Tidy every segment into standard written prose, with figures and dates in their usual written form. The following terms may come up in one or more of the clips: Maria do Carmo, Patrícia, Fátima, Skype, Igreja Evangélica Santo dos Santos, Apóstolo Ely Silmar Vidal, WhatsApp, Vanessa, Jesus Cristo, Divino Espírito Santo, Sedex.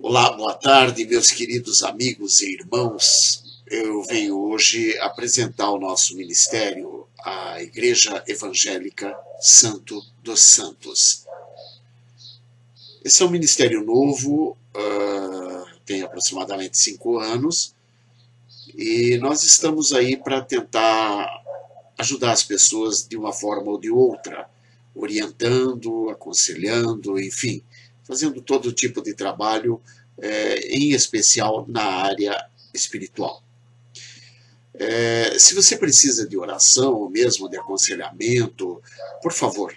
Olá, boa tarde, meus queridos amigos e irmãos. Eu venho hoje apresentar o nosso ministério, a Igreja Evangélica Santo dos Santos. Esse é um ministério novo, tem aproximadamente 5 anos, e nós estamos aí para tentar ajudar as pessoas de uma forma ou de outra, orientando, aconselhando, enfim, fazendo todo tipo de trabalho, em especial na área espiritual. Se você precisa de oração ou mesmo de aconselhamento, por favor,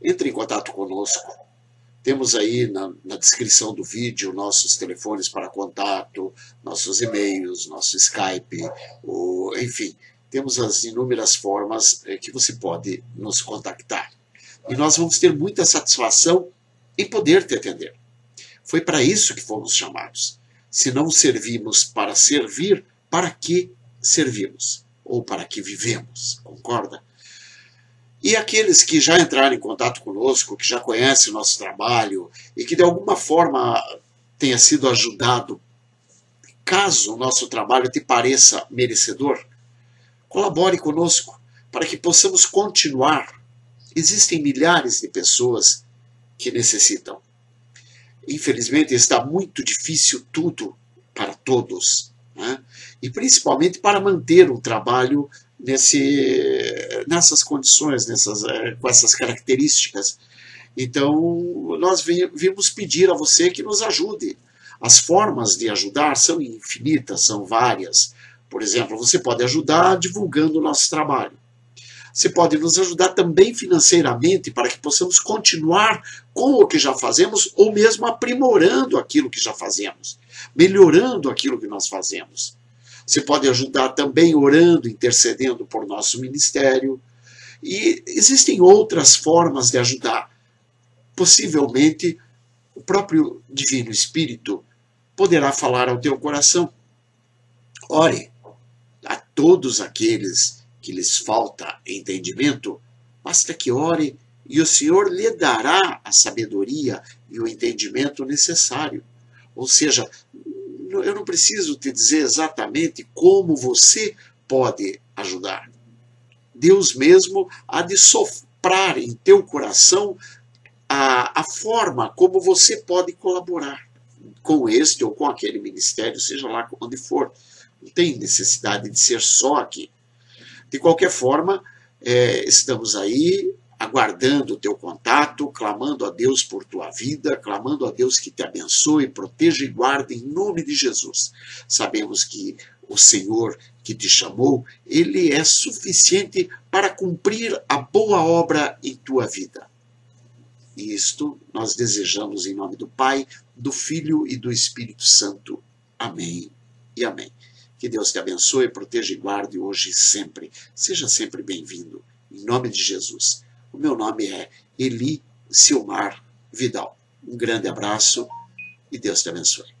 entre em contato conosco. Temos aí na descrição do vídeo nossos telefones para contato, nossos e-mails, nosso Skype, enfim, temos as inúmeras formas que você pode nos contactar. E nós vamos ter muita satisfação e poder te atender. Foi para isso que fomos chamados. Se não servimos para servir, para que servimos? Ou para que vivemos? Concorda? E aqueles que já entraram em contato conosco, que já conhecem o nosso trabalho e que de alguma forma tenha sido ajudado, caso o nosso trabalho te pareça merecedor, colabore conosco para que possamos continuar. Existem milhares de pessoas que necessitam. Infelizmente está muito difícil tudo para todos, né? E principalmente para manter um trabalho nessas condições, com essas características. Então nós vimos pedir a você que nos ajude. As formas de ajudar são infinitas, são várias. Por exemplo, você pode ajudar divulgando o nosso trabalho. Você pode nos ajudar também financeiramente para que possamos continuar com o que já fazemos ou mesmo aprimorando aquilo que já fazemos, melhorando aquilo que nós fazemos. Você pode ajudar também orando, intercedendo por nosso ministério. E existem outras formas de ajudar. Possivelmente, o próprio Divino Espírito poderá falar ao teu coração. Ore a todos aqueles que lhes falta entendimento, basta que ore e o Senhor lhe dará a sabedoria e o entendimento necessário. Ou seja, eu não preciso te dizer exatamente como você pode ajudar. Deus mesmo há de soprar em teu coração a forma como você pode colaborar com este ou com aquele ministério, seja lá onde for. Não tem necessidade de ser só aqui. De qualquer forma, estamos aí aguardando o teu contato, clamando a Deus por tua vida, clamando a Deus que te abençoe, proteja e guarde em nome de Jesus. Sabemos que o Senhor que te chamou, Ele é suficiente para cumprir a boa obra em tua vida. E isto nós desejamos em nome do Pai, do Filho e do Espírito Santo. Amém e amém. Que Deus te abençoe, proteja e guarde hoje e sempre. Seja sempre bem-vindo. Em nome de Jesus. O meu nome é Ely Silmar Vidal. Um grande abraço e Deus te abençoe.